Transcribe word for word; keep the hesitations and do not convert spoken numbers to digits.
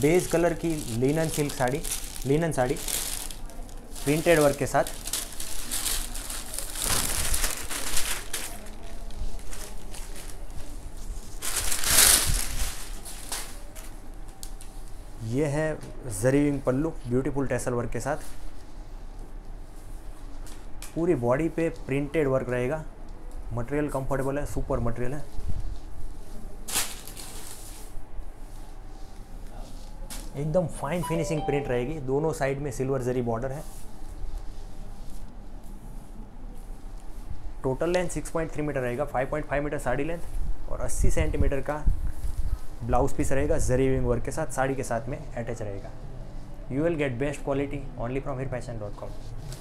Beige colour की linen silk sari, linen sari printed work के साथ। ये है zari wing pallu beautiful tassel work के साथ। पूरी बॉडी पे प्रिंटेड वर्क रहेगा। मटेरियल कंफर्टेबल है, सुपर मटेरियल है। एकदम फाइन फिनिशिंग प्रिंट रहेगी। दोनों साइड में सिल्वर जरी बॉर्डर है। Total length six point three metre रहेगा। Five point five metre sari length और अस्सी सेंटीमीटर का ब्लाउज पीस रहेगा। जरी विंग वर्क के साथ साड़ी के साथ में अटैच रहेगा। You will get best quality only from Heer Fashion dot com.